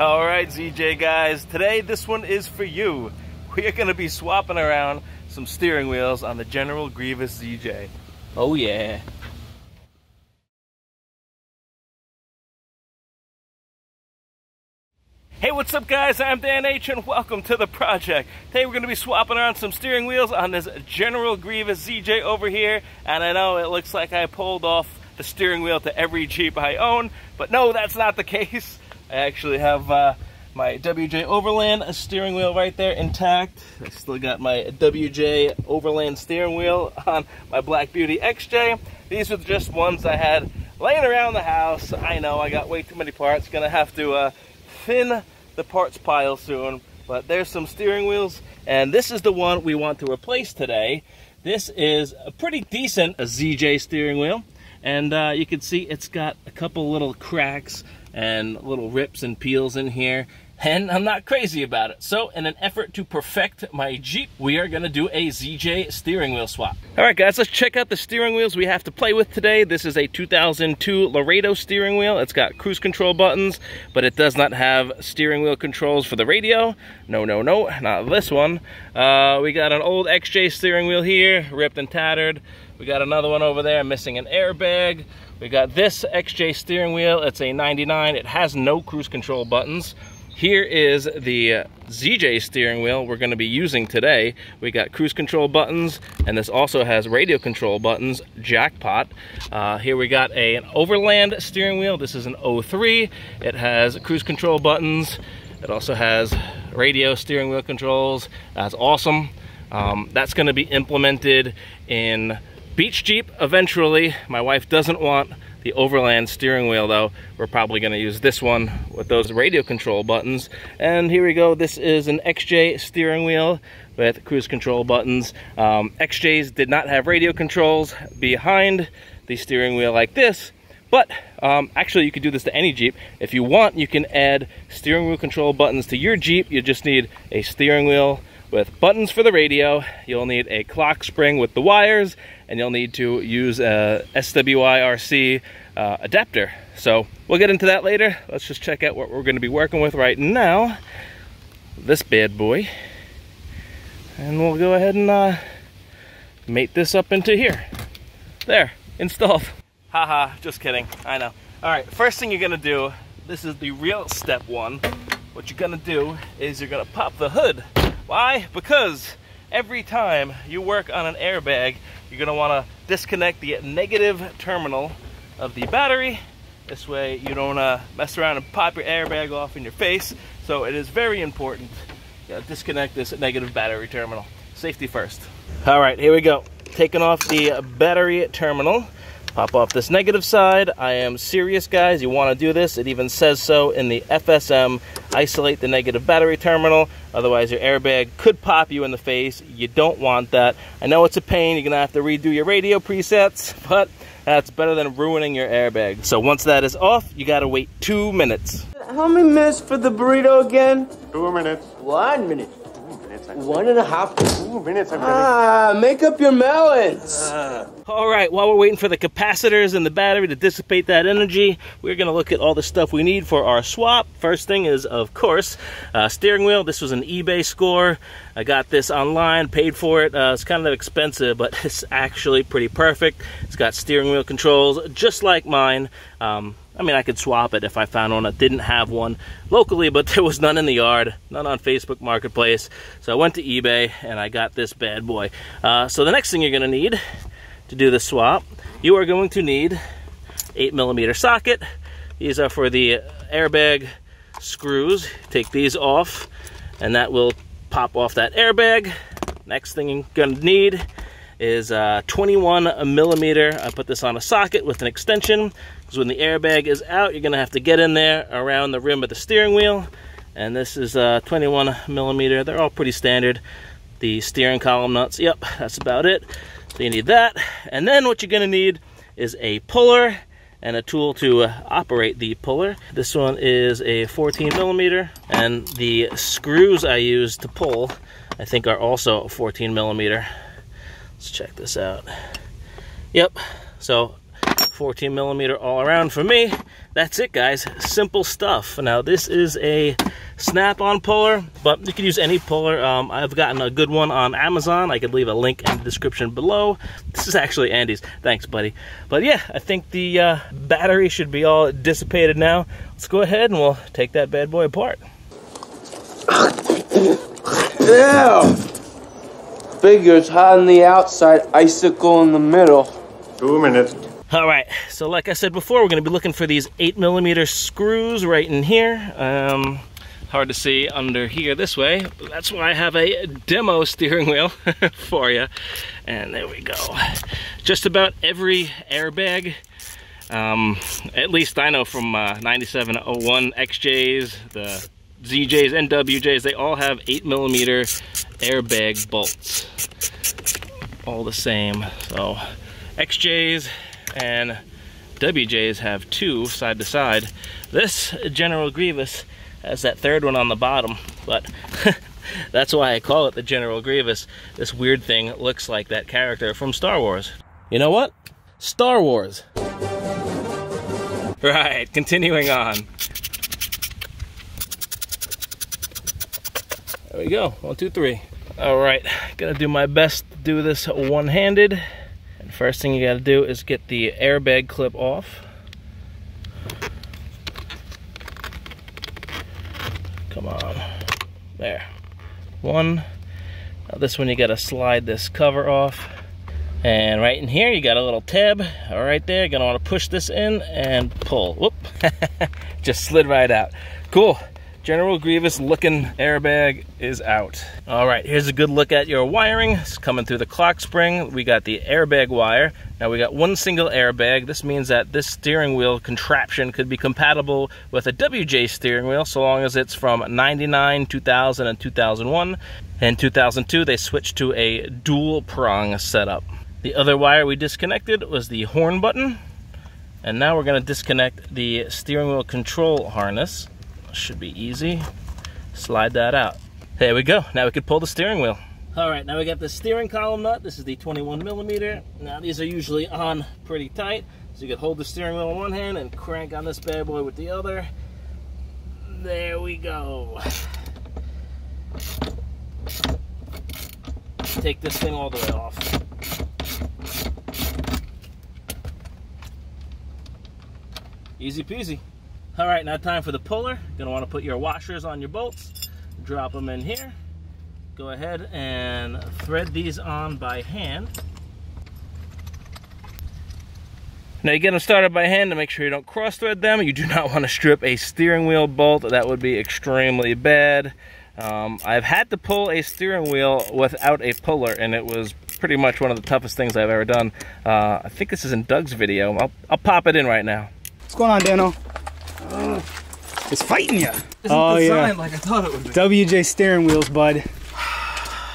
All right, ZJ guys, today this one is for you. We are going to be swapping around some steering wheels on the General Grievous ZJ. Oh yeah. Hey, what's up guys? I'm Dan H and welcome to the project. Today we're going to be swapping around some steering wheels on this General Grievous ZJ over here. And I know it looks like I pulled off the steering wheel to every Jeep I own, but no, that's not the case. I actually have my WJ Overland steering wheel right there intact. I still got my WJ Overland steering wheel on my Black Beauty XJ. These are just ones I had laying around the house. I know, I got way too many parts. Gonna have to thin the parts pile soon, but there's some steering wheels, and this is the one we want to replace today. This is a pretty decent ZJ steering wheel, and you can see it's got a couple little cracks and little rips and peels in here, and I'm not crazy about it. So in an effort to perfect my Jeep, we are gonna do a ZJ steering wheel swap. All right guys, let's check out the steering wheels we have to play with today. This is a 2002 Laredo steering wheel. It's got cruise control buttons, but it does not have steering wheel controls for the radio. No, no, no, not this one. We got an old XJ steering wheel here, ripped and tattered. We got another one over there, missing an airbag. We got this XJ steering wheel, it's a 99, it has no cruise control buttons. Here is the ZJ steering wheel we're gonna be using today. We got cruise control buttons, and this also has radio control buttons, jackpot. Here we got an Overland steering wheel, this is an 03. It has cruise control buttons, it also has radio steering wheel controls, that's awesome. That's gonna be implemented in Beach Jeep eventually. My wife doesn't want the Overland steering wheel though. We're probably gonna use this one with those radio control buttons. And here we go, this is an XJ steering wheel with cruise control buttons. XJs did not have radio controls behind the steering wheel like this, but actually you could do this to any Jeep. If you want, you can add steering wheel control buttons to your Jeep. You just need a steering wheel with buttons for the radio, you'll need a clock spring with the wires, and you'll need to use a SWIRC adapter. So we'll get into that later. Let's just check out what we're gonna be working with right now. This bad boy. And we'll go ahead and mate this up into here. There, installed. Haha, just kidding, I know. All right, first thing you're gonna do, this is the real step one. What you're gonna do is you're gonna pop the hood. Why? Because every time you work on an airbag, you're gonna wanna disconnect the negative terminal of the battery. This way you don't mess around and pop your airbag off in your face. So it is very important you gotta disconnect this negative battery terminal. Safety first. All right, here we go. Taking off the battery terminal. Pop off this negative side. I am serious, guys. You want to do this. It even says so in the FSM. Isolate the negative battery terminal. Otherwise, your airbag could pop you in the face. You don't want that. I know it's a pain. You're going to have to redo your radio presets, but that's better than ruining your airbag. So once that is off, you got to wait 2 minutes. How many minutes for the burrito again? 2 minutes. 1 minute. 2 minutes. 1 and a half. 2 minutes. Make up your melons. All right, while we're waiting for the capacitors and the battery to dissipate that energy, we're gonna look at all the stuff we need for our swap. First thing is, of course, steering wheel. This was an eBay score. I got this online, paid for it. It's kind of expensive, but it's actually pretty perfect. It's got steering wheel controls, just like mine. I mean, I could swap it if I found one. I didn't have one locally, but there was none in the yard, none on Facebook Marketplace. So I went to eBay and I got this bad boy. So the next thing you're gonna need to do the swap, you are going to need 8mm socket. These are for the airbag screws. Take these off and that will pop off that airbag. Next thing you're gonna need is 21mm. I put this on a socket with an extension because when the airbag is out, you're gonna have to get in there around the rim of the steering wheel. And this is 21mm. They're all pretty standard. The steering column nuts, yep, that's about it. So you need that, and then what you're gonna need is a puller and a tool to operate the puller. This one is a 14mm, and the screws I use to pull, I think, are also 14mm. Let's check this out. Yep, so 14 millimeter all around for me. That's it, guys. Simple stuff. Now, this is a snap-on puller, but you can use any puller. I've gotten a good one on Amazon. I could leave a link in the description below. This is actually Andy's. Thanks, buddy. But yeah, I think the battery should be all dissipated now. Let's go ahead and we'll take that bad boy apart. Yeah. Figures hot on the outside, icicle in the middle. 2 minutes. All right, so like I said before, we're gonna be looking for these 8 millimeter screws right in here. Hard to see under here this way. That's why I have a demo steering wheel for you. And there we go. Just about every airbag, at least I know from 9701 XJs, the ZJs and WJs, they all have 8 millimeter airbag bolts, all the same. So XJs and WJs have 2 side to side. This General Grievous has that third one on the bottom, but that's why I call it the General Grievous. This weird thing looks like that character from Star Wars. You know what? Star Wars. Right, continuing on. There we go, 1, 2, 3. All right, gonna do my best to do this one-handed. And first thing you gotta do is get the airbag clip off. Come on, there, 1. Now this one you gotta slide this cover off. And right in here you got a little tab, all right there, you're gonna wanna push this in and pull. Whoop, just slid right out, cool. General Grievous looking airbag is out. All right, here's a good look at your wiring. It's coming through the clock spring. We got the airbag wire. Now we got one single airbag. This means that this steering wheel contraption could be compatible with a WJ steering wheel so long as it's from 99, 2000, and 2001. In 2002, they switched to a dual prong setup. The other wire we disconnected was the horn button. And now we're gonna disconnect the steering wheel control harness. Should be easy. Slide that out. There we go. Now we can pull the steering wheel. All right, now we got the steering column nut. This is the 21 millimeter. Now these are usually on pretty tight, so you can hold the steering wheel in one hand and crank on this bad boy with the other. There we go. Take this thing all the way off. Easy peasy. All right, now time for the puller. You're gonna wanna put your washers on your bolts, drop them in here. Go ahead and thread these on by hand. Now you get them started by hand to make sure you don't cross thread them. You do not wanna strip a steering wheel bolt. That would be extremely bad. I've had to pull a steering wheel without a puller, and it was pretty much one of the toughest things I've ever done. I think this is in Doug's video. I'll pop it in right now. What's going on, Dano? It's fighting you. Oh, yeah. Like I thought it would be. WJ steering wheels, bud.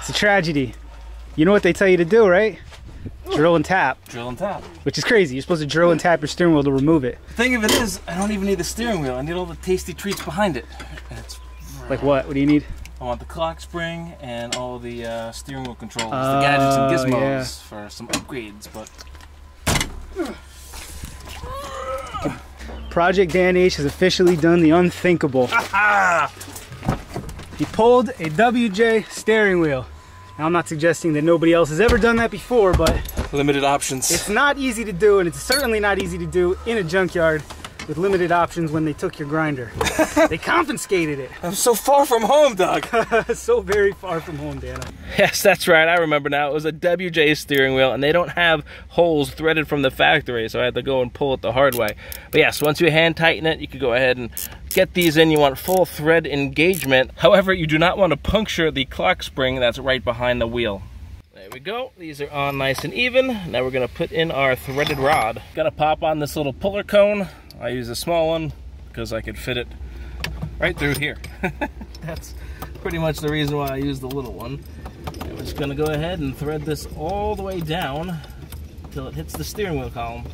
It's a tragedy. You know what they tell you to do, right? Drill and tap. Drill and tap. Which is crazy. You're supposed to drill and tap your steering wheel to remove it. The thing of it is, I don't even need the steering wheel. I need all the tasty treats behind it. And it's... Like what? What do you need? I want the clock spring and all the steering wheel controls, the gadgets and gizmos, yeah, for some upgrades, but... Project Dan H has officially done the unthinkable. Aha! He pulled a WJ steering wheel. Now, I'm not suggesting that nobody else has ever done that before, but... Limited options. It's not easy to do, and it's certainly not easy to do in a junkyard with limited options when they took your grinder. They confiscated it. I'm so far from home, Doug. So very far from home, Dana. Yes, that's right. I remember now. It was a WJ steering wheel, and they don't have holes threaded from the factory, so I had to go and pull it the hard way. But yes, once you hand tighten it, you can go ahead and get these in. You want full thread engagement. However, you do not want to puncture the clock spring that's right behind the wheel. There we go. These are on nice and even. Now we're going to put in our threaded rod. Got to pop on this little puller cone. I use a small one because I could fit it right through here. That's pretty much the reason why I use the little one. I'm just going to go ahead and thread this all the way down until it hits the steering wheel column.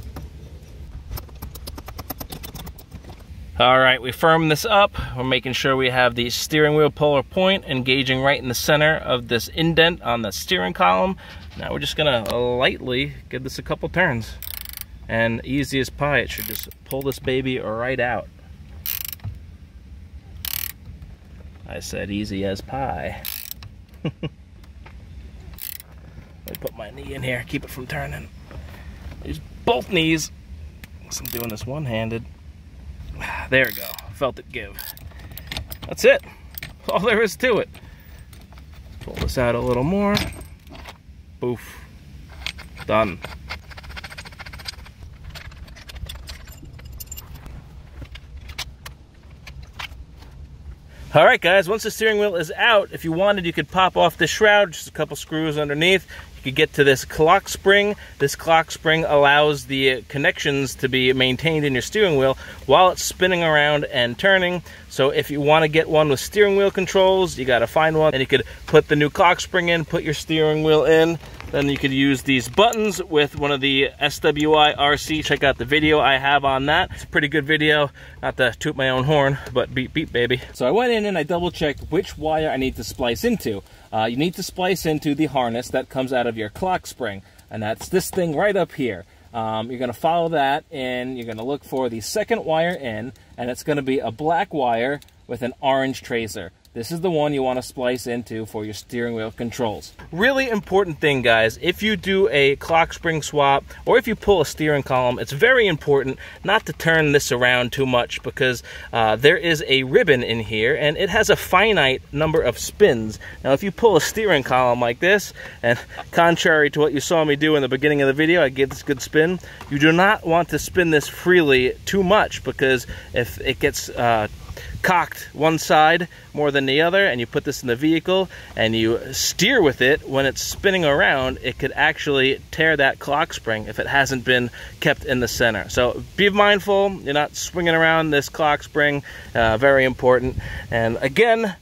All right, we firm this up. We're making sure we have the steering wheel puller point engaging right in the center of this indent on the steering column. Now we're just going to lightly give this a couple turns. and easy as pie, it should just pull this baby right out. I said easy as pie. Let me put my knee in here, keep it from turning. Use both knees. I'm doing this one-handed. There we go, felt it give. That's it, all there is to it. Pull this out a little more. Boof, done. All right, guys, once the steering wheel is out, if you wanted, you could pop off the shroud, just a couple screws underneath. You could get to this clock spring. This clock spring allows the connections to be maintained in your steering wheel while it's spinning around and turning. So if you want to get one with steering wheel controls, you got to find one, and you could put the new clock spring in, put your steering wheel in. Then you could use these buttons with one of the SWI RC. Check out the video I have on that. It's a pretty good video. Not to toot my own horn, but beep, beep, baby. So I went in and I double-checked which wire I need to splice into. You need to splice into the harness that comes out of your clock spring, and that's this thing right up here. You're going to follow that, and you're going to look for the second wire in, and it's going to be a black wire with an orange tracer. This is the one you want to splice into for your steering wheel controls. Really important thing, guys, if you do a clock spring swap or if you pull a steering column, it's very important not to turn this around too much, because there is a ribbon in here and it has a finite number of spins. Now, if you pull a steering column like this, and contrary to what you saw me do in the beginning of the video, I gave this good spin, you do not want to spin this freely too much, because if it gets cocked one side more than the other, and you put this in the vehicle and you steer with it when it's spinning around, it could actually tear that clock spring if it hasn't been kept in the center. So be mindful you're not swinging around this clock spring. Very important. And again,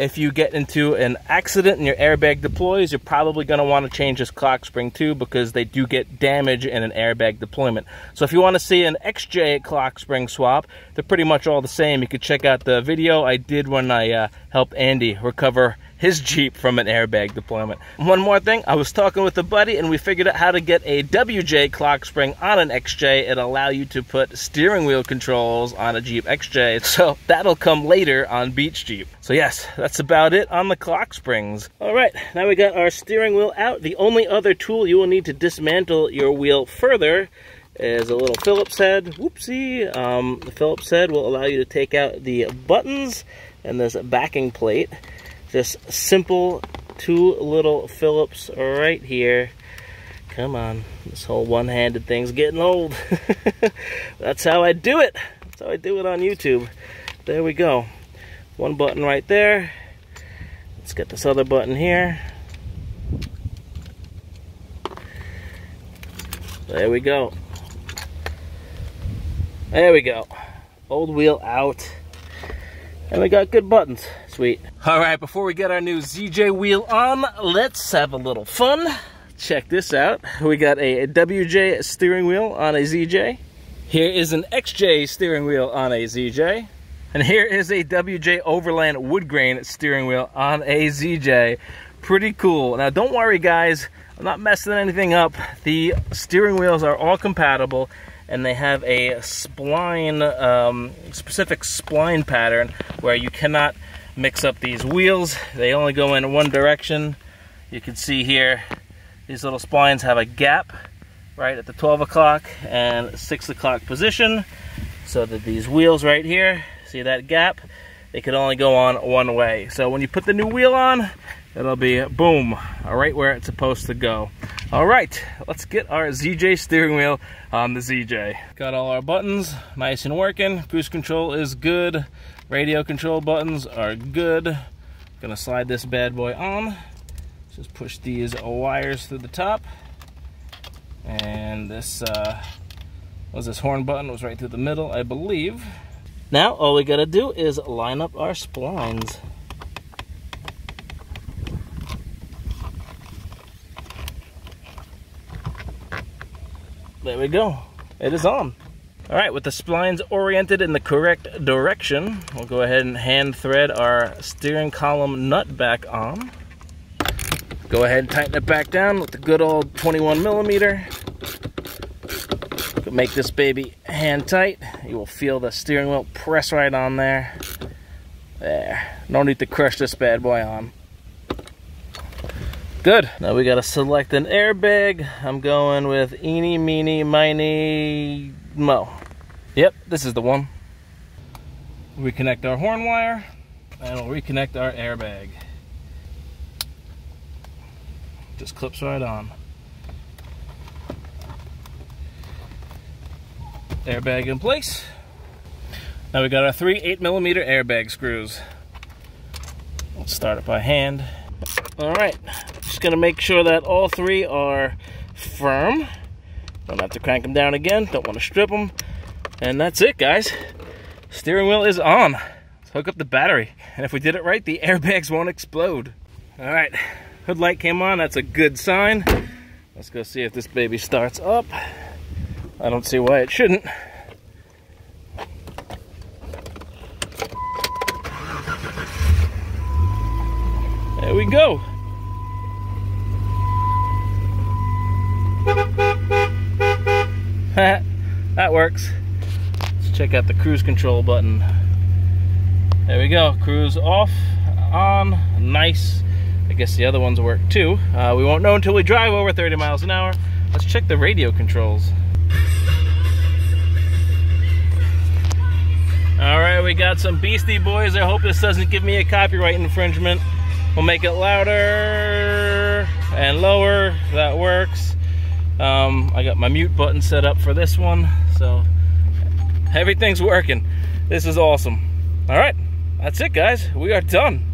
if you get into an accident and your airbag deploys, you're probably going to want to change this clock spring too, because they do get damage in an airbag deployment. So if you want to see an XJ clock spring swap, they're pretty much all the same. You could check out the video I did when I helped Andy recover his Jeep from an airbag deployment. One more thing, I was talking with a buddy and we figured out how to get a WJ clock spring on an XJ. It'll allow you to put steering wheel controls on a Jeep XJ, so that'll come later on Beach Jeep. So yes, that's about it on the clock springs. All right, now we got our steering wheel out. The only other tool you will need to dismantle your wheel further is a little Phillips head. Whoopsie. The Phillips head will allow you to take out the buttons and this backing plate. Just simple, two little Phillips right here. Come on, this whole one-handed thing's getting old. That's how I do it. That's how I do it on YouTube. There we go. One button right there. Let's get this other button here. There we go. There we go. Old wheel out. And we got good buttons. Sweet. All right, before we get our new ZJ wheel on, let's have a little fun. Check this out. We got a WJ steering wheel on a ZJ. Here is an XJ steering wheel on a ZJ. And here is a WJ Overland wood grain steering wheel on a ZJ. Pretty cool. Now, don't worry, guys. I'm not messing anything up. The steering wheels are all compatible, and they have a spline, specific spline pattern where you cannot mix up these wheels. They only go in one direction. You can see here, these little splines have a gap right at the 12 o'clock and 6 o'clock position, so that these wheels right here, see that gap? They could only go on one way. So when you put the new wheel on, it'll be boom, right where it's supposed to go. All right, let's get our ZJ steering wheel on the ZJ. Got all our buttons nice and working. Cruise control is good. Radio control buttons are good. Gonna slide this bad boy on. Just push these wires through the top. And this, was this horn button? It was right through the middle, I believe. Now, all we gotta do is line up our splines. There we go, it is on. All right, with the splines oriented in the correct direction, we'll go ahead and hand thread our steering column nut back on. Go ahead and tighten it back down with the good old 21 millimeter. Make this baby hand tight. You will feel the steering wheel press right on there. There. No need to crush this bad boy on. Good. Now we gotta select an airbag. I'm going with eeny, meeny, miny, mo. Yep, this is the one. Reconnect our horn wire, and we'll reconnect our airbag. Just clips right on. Airbag in place. Now we got our 3 8mm airbag screws. Let's start it by hand. All right, just gonna make sure that all three are firm. Don't have to crank them down again. Don't want to strip them. And that's it, guys. Steering wheel is on. Let's hook up the battery. And if we did it right, the airbags won't explode. All right, hood light came on. That's a good sign. Let's go see if this baby starts up. I don't see why it shouldn't. There we go. That works. Let's check out the cruise control button. There we go. Cruise off, on, nice. I guess the other ones work too. We won't know until we drive over 30 miles an hour. Let's check the radio controls. Alright, we got some Beastie Boys. I hope this doesn't give me a copyright infringement. We'll make it louder and lower. That works. I got my mute button set up for this one, so everything's working. This is awesome. Alright, that's it, guys. We are done.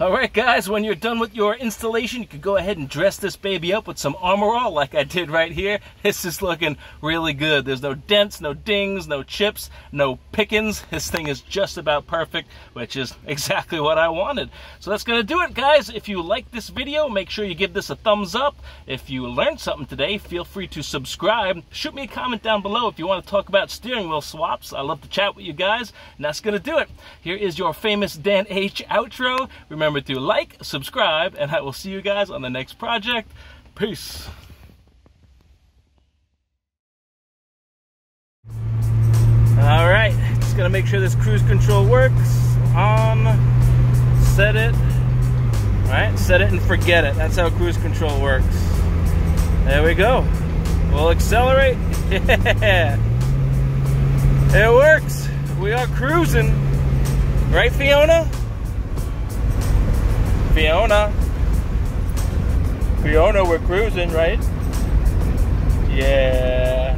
Alright, guys, when you're done with your installation, you can go ahead and dress this baby up with some Armor All like I did right here. This is looking really good. There's no dents, no dings, no chips, no pickings. This thing is just about perfect, which is exactly what I wanted. So that's going to do it, guys. If you like this video, make sure you give this a thumbs up. If you learned something today, feel free to subscribe. Shoot me a comment down below if you want to talk about steering wheel swaps. I love to chat with you guys. And that's going to do it. Here is your famous Dan H outro. Remember to like, subscribe, and I will see you guys on the next project. Peace. All right, just gonna make sure this cruise control works. On, set it. All right, set it and forget it. That's how cruise control works. There we go. We'll accelerate. Yeah. It works. We are cruising. Right, Fiona? Fiona. Fiona, we're cruising, right? Yeah.